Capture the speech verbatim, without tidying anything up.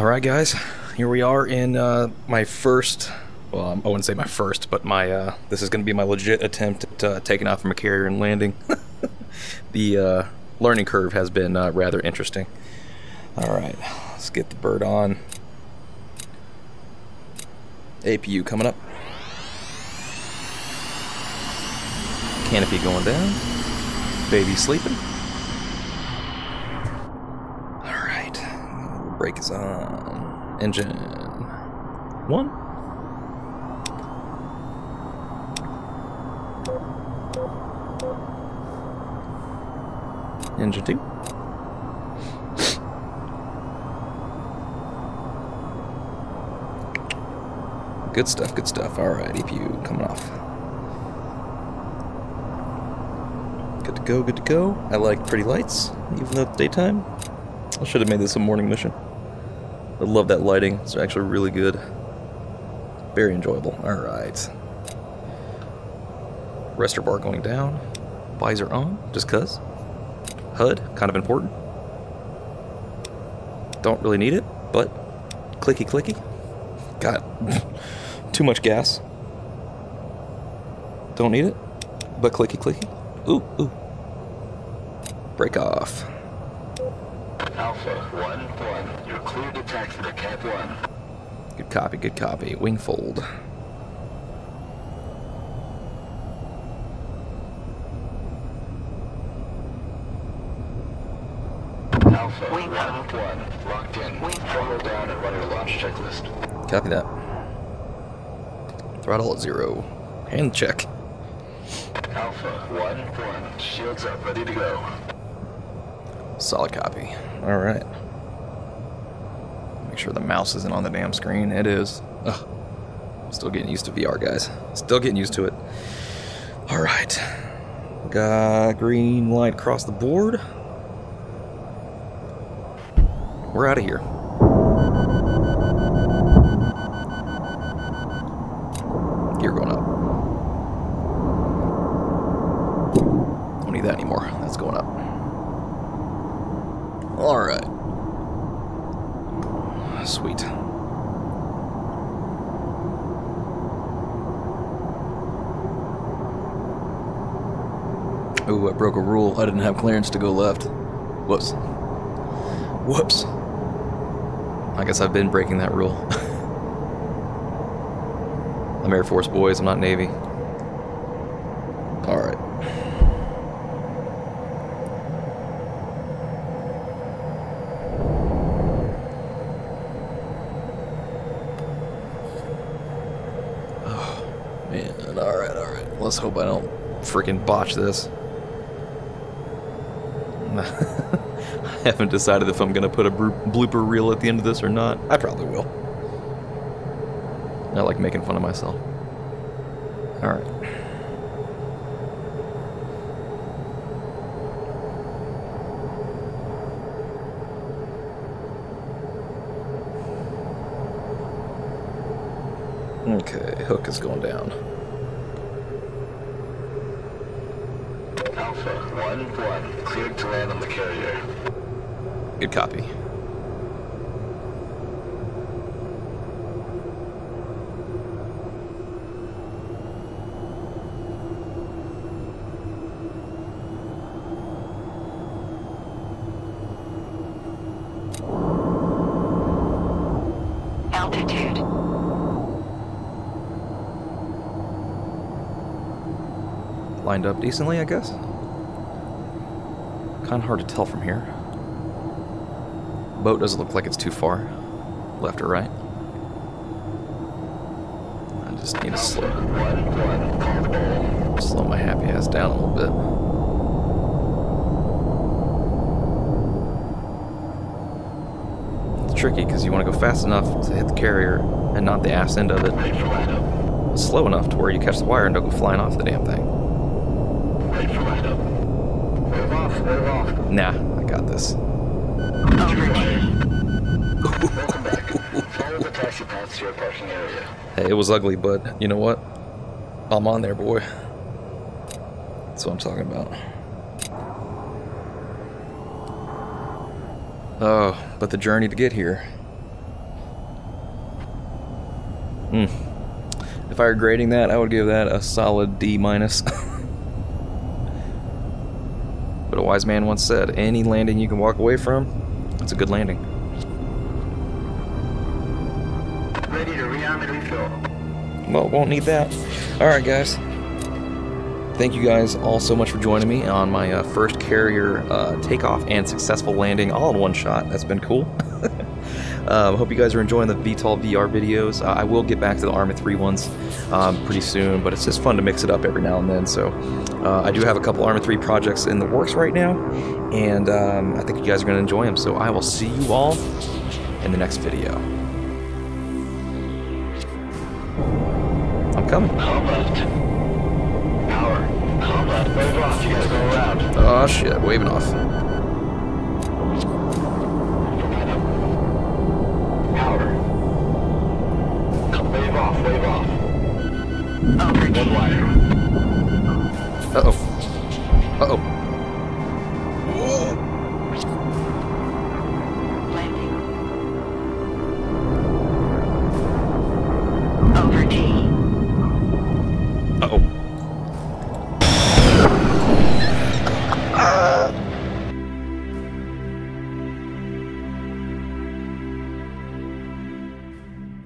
Alright guys, here we are in uh, my first, well I wouldn't say my first, but my, uh, this is going to be my legit attempt at uh, taking off from a carrier and landing. The uh, learning curve has been uh, rather interesting. Alright, let's get the bird on. A P U coming up. Canopy going down. Baby sleeping. Brake is on. Engine one. Engine two. Good stuff, good stuff. Alright, E P U coming off. Good to go, good to go. I like pretty lights, even though it's daytime. I should have made this a morning mission. I love that lighting, it's actually really good. Very enjoyable. Alright. Restor bar going down. Visor on, just cuz. H U D, kind of important. Don't really need it, but clicky clicky. God, too much gas. Don't need it, but clicky clicky. Ooh, ooh. Brake off. Alpha one one, you're clear to taxi to Cap one. Good copy, good copy. Wing fold. Alpha one one, locked in. Wing throttle down and run your launch checklist. Copy that. Throttle at zero. Hand check. Alpha one one, shields up, ready to go. Solid copy. All right. Make sure the mouse isn't on the damn screen. It is. Ugh. Still getting used to V R, guys. Still getting used to it. All right. Got green light across the board. We're out of here. Gear going up. Don't need that anymore. That's going up. All right. Sweet. Ooh, I broke a rule. I didn't have clearance to go left. Whoops. Whoops. I guess I've been breaking that rule. I'm Air Force, boys. I'm not Navy. All right. Alright, alright. Let's hope I don't freaking botch this. I haven't decided if I'm going to put a blooper reel at the end of this or not. I probably will. I like making fun of myself. Alright. Okay, hook is going down. Alpha one one, cleared to land on the carrier. Good copy. Altitude. Lined up decently, I guess. Kind of hard to tell from here. Boat doesn't look like it's too far, left or right. I just need to slow, slow my happy ass down a little bit. It's tricky because you want to go fast enough to hit the carrier and not the ass end of it. It's slow enough to where you catch the wire and don't go flying off the damn thing. Nah, I got this. Hey, it was ugly, but you know what? I'm on there, boy. That's what I'm talking about. Oh, but the journey to get here. Mm. If I were grading that, I would give that a solid D minus. But a wise man once said, any landing you can walk away from, it's a good landing. Ready to rearm and refill. Well, won't need that. Alright guys, thank you guys all so much for joining me on my uh, first carrier uh, takeoff and successful landing all in one shot. That's been cool. Um, hope you guys are enjoying the V TOL V R videos. Uh, I will get back to the Arma three ones um, pretty soon, but it's just fun to mix it up every now and then. So uh, I do have a couple Arma three projects in the works right now, and um, I think you guys are going to enjoy them. So I will see you all in the next video. I'm coming. Oh shit, waving off. Wave off. Uh oh.